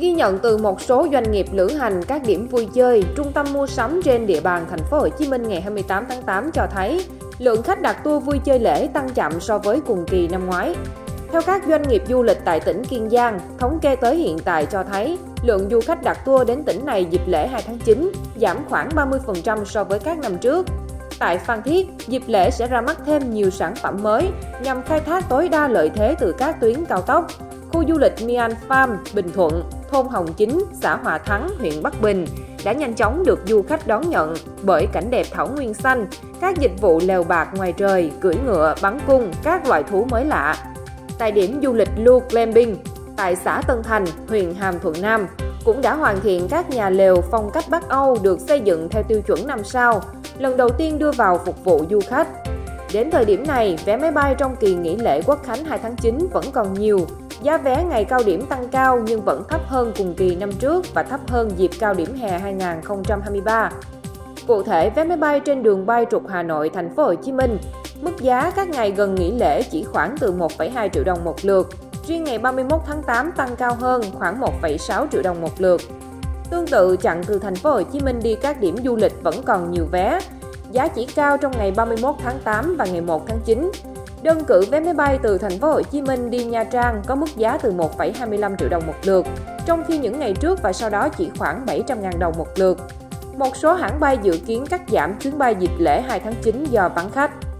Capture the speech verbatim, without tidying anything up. Ghi nhận từ một số doanh nghiệp lữ hành, các điểm vui chơi, trung tâm mua sắm trên địa bàn thành phố Hồ Chí Minh ngày hai mươi tám tháng tám cho thấy lượng khách đặt tour vui chơi lễ tăng chậm so với cùng kỳ năm ngoái. Theo các doanh nghiệp du lịch tại tỉnh Kiên Giang, thống kê tới hiện tại cho thấy lượng du khách đặt tour đến tỉnh này dịp lễ hai tháng chín giảm khoảng ba mươi phần trăm so với các năm trước. Tại Phan Thiết, dịp lễ sẽ ra mắt thêm nhiều sản phẩm mới nhằm khai thác tối đa lợi thế từ các tuyến cao tốc. Khu du lịch Mian Farm, Bình Thuận, thôn Hồng Chính, xã Hòa Thắng, huyện Bắc Bình đã nhanh chóng được du khách đón nhận bởi cảnh đẹp thảo nguyên xanh, các dịch vụ lều bạt ngoài trời, cưỡi ngựa, bắn cung, các loại thú mới lạ. Tại điểm du lịch Lu Camping, tại xã Tân Thành, huyện Hàm Thuận Nam, cũng đã hoàn thiện các nhà lều phong cách Bắc Âu được xây dựng theo tiêu chuẩn năm sao, lần đầu tiên đưa vào phục vụ du khách. Đến thời điểm này, vé máy bay trong kỳ nghỉ lễ Quốc khánh hai tháng chín vẫn còn nhiều. Giá vé ngày cao điểm tăng cao nhưng vẫn thấp hơn cùng kỳ năm trước và thấp hơn dịp cao điểm hè hai nghìn không trăm hai mươi ba. Cụ thể, vé máy bay trên đường bay trục Hà Nội, Thành phố Hồ Chí Minh, mức giá các ngày gần nghỉ lễ chỉ khoảng từ một phẩy hai triệu đồng một lượt, riêng ngày ba mươi mốt tháng tám tăng cao hơn khoảng một phẩy sáu triệu đồng một lượt. Tương tự, chặng từ Thành phố Hồ Chí Minh đi các điểm du lịch vẫn còn nhiều vé, giá chỉ cao trong ngày ba mươi mốt tháng tám và ngày một tháng chín. Đơn cử vé máy bay từ Thành phố Hồ Chí Minh đi Nha Trang có mức giá từ một phẩy hai mươi lăm triệu đồng một lượt, trong khi những ngày trước và sau đó chỉ khoảng bảy trăm nghìn đồng một lượt. Một số hãng bay dự kiến cắt giảm chuyến bay dịp lễ hai tháng chín do vắng khách.